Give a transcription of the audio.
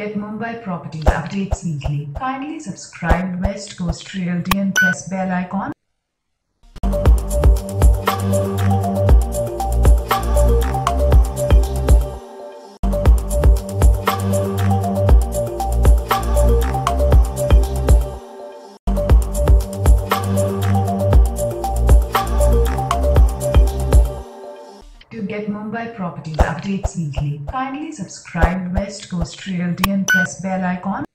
get Mumbai property updates weekly. Kindly subscribe West Coast Realty and press bell icon. To get Mumbai property updates weekly, kindly subscribe West Coast Realty and press bell icon.